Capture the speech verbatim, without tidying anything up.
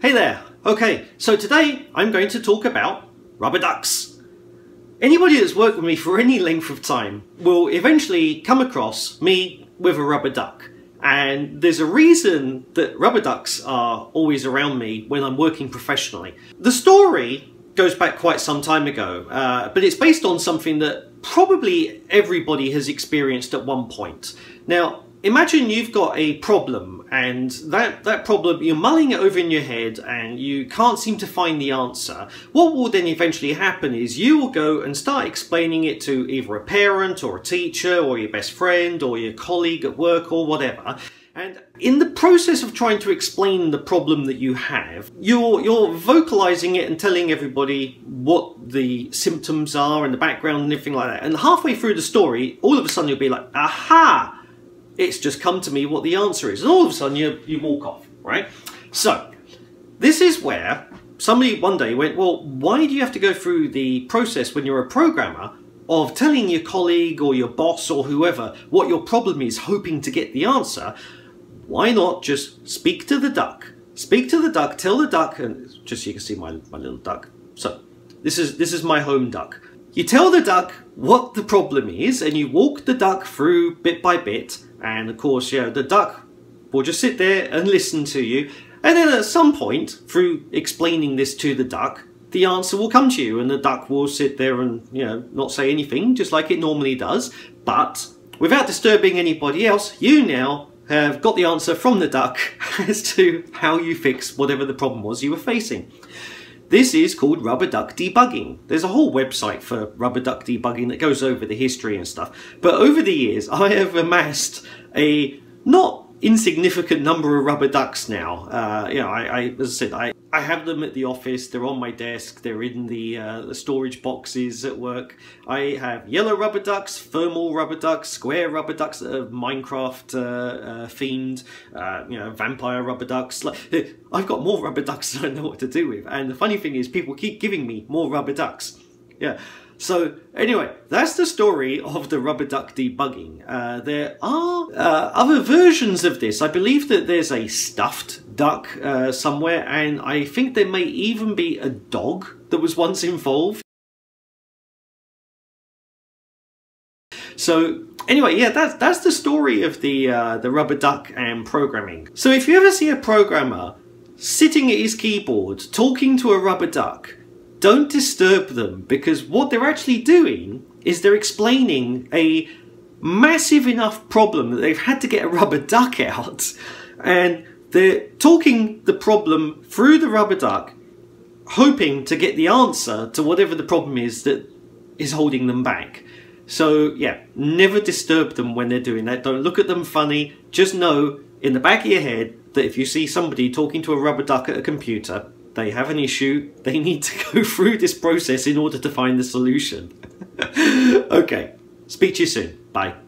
Hey there! Okay, so today I'm going to talk about rubber ducks. Anybody that's worked with me for any length of time will eventually come across me with a rubber duck. And there's a reason that rubber ducks are always around me when I'm working professionally. The story goes back quite some time ago, uh, but it's based on something that probably everybody has experienced at one point. Now, imagine you've got a problem, and that, that problem, you're mulling it over in your head and you can't seem to find the answer. What will then eventually happen is you will go and start explaining it to either a parent or a teacher or your best friend or your colleague at work or whatever. And in the process of trying to explain the problem that you have, you're, you're vocalizing it and telling everybody what the symptoms are and the background and everything like that. And halfway through the story, all of a sudden you'll be like, aha! It's just come to me what the answer is. And all of a sudden you, you walk off, right? So this is where somebody one day went, well, why do you have to go through the process when you're a programmer of telling your colleague or your boss or whoever what your problem is, hoping to get the answer? Why not just speak to the duck? Speak to the duck, tell the duck, and just so you can see my, my little duck. So this is, this is my home duck. You tell the duck what the problem is and you walk the duck through bit by bit. And of course, you know, the duck will just sit there and listen to you. And then at some point, through explaining this to the duck, the answer will come to you. And the duck will sit there and, you know, not say anything, just like it normally does. But without disturbing anybody else, you now have got the answer from the duck as to how you fix whatever the problem was you were facing. This is called Rubber Duck Debugging. There's a whole website for Rubber Duck Debugging that goes over the history and stuff. But over the years, I have amassed a not insignificant number of rubber ducks now. Uh, you know, I, I, as I said, I, I have them at the office, they're on my desk, they're in the, uh, the storage boxes at work. I have yellow rubber ducks, thermal rubber ducks, square rubber ducks that are Minecraft uh, uh, themed, uh, you know, vampire rubber ducks. Like, I've got more rubber ducks than I know what to do with. And the funny thing is, people keep giving me more rubber ducks. Yeah. So anyway, that's the story of the Rubber Duck Debugging. Uh, there are uh, other versions of this. I believe that there's a stuffed duck uh, somewhere, and I think there may even be a dog that was once involved. So anyway, yeah, that's, that's the story of the, uh, the rubber duck and programming. So if you ever see a programmer sitting at his keyboard talking to a rubber duck, don't disturb them, because what they're actually doing is they're explaining a massive enough problem that they've had to get a rubber duck out, and they're talking the problem through the rubber duck, hoping to get the answer to whatever the problem is that is holding them back. So yeah, never disturb them when they're doing that. Don't look at them funny. Just know in the back of your head that if you see somebody talking to a rubber duck at a computer, they have an issue, they need to go through this process in order to find the solution. Okay, speak to you soon. Bye.